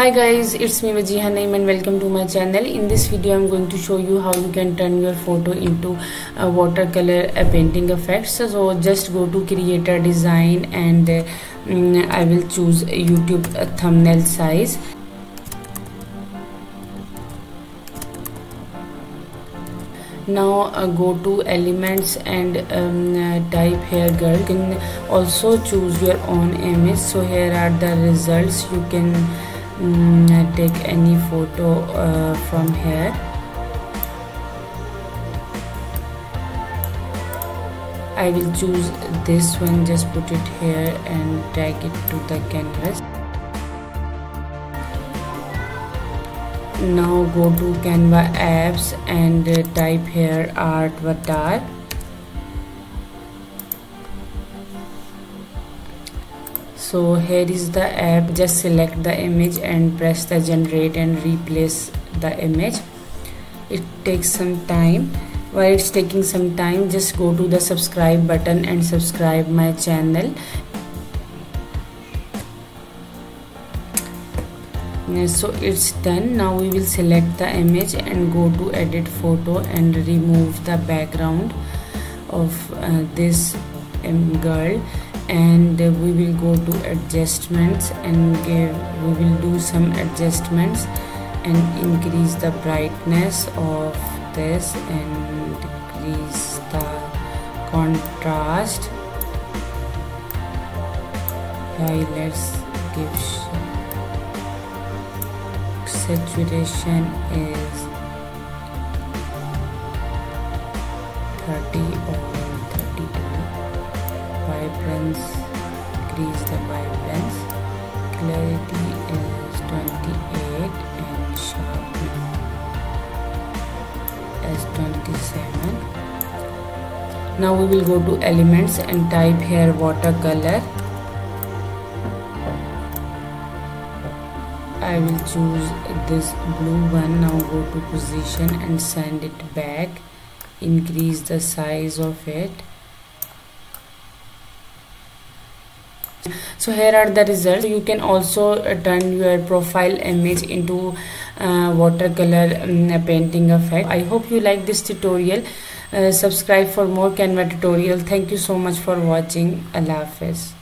Hi guys, it's me Wajeeha Naeem and welcome to my channel. In this video I'm going to show you how you can turn your photo into a watercolor painting effects. So just go to creator design and I will choose YouTube thumbnail size. Now go to elements and type here girl. You can also choose your own image. So here are the results. You can take any photo from here. I will choose this one, just put it here and drag it to the canvas. Now go to Canva apps and type here Artvatar. So here is the app. Just select the image and press the generate and replace the image. It takes some time. While it's taking some time, just go to the subscribe button and subscribe my channel. So it's done. Now we will select the image and go to edit photo and remove the background of this girl, and we will go to adjustments and we will do some adjustments and increase the brightness of this and decrease the contrast. Yeah, let's give saturation is 30 over 32. Vibrance, increase the vibrance. Clarity is 28 and sharpness is 27. Now we will go to elements and type here watercolor. I will choose this blue one. Now go to position and send it back. Increase the size of it. So here are the results. You can also turn your profile image into watercolor painting effect. I hope you like this tutorial. Subscribe for more Canva tutorial. Thank you so much for watching. Allah Hafiz.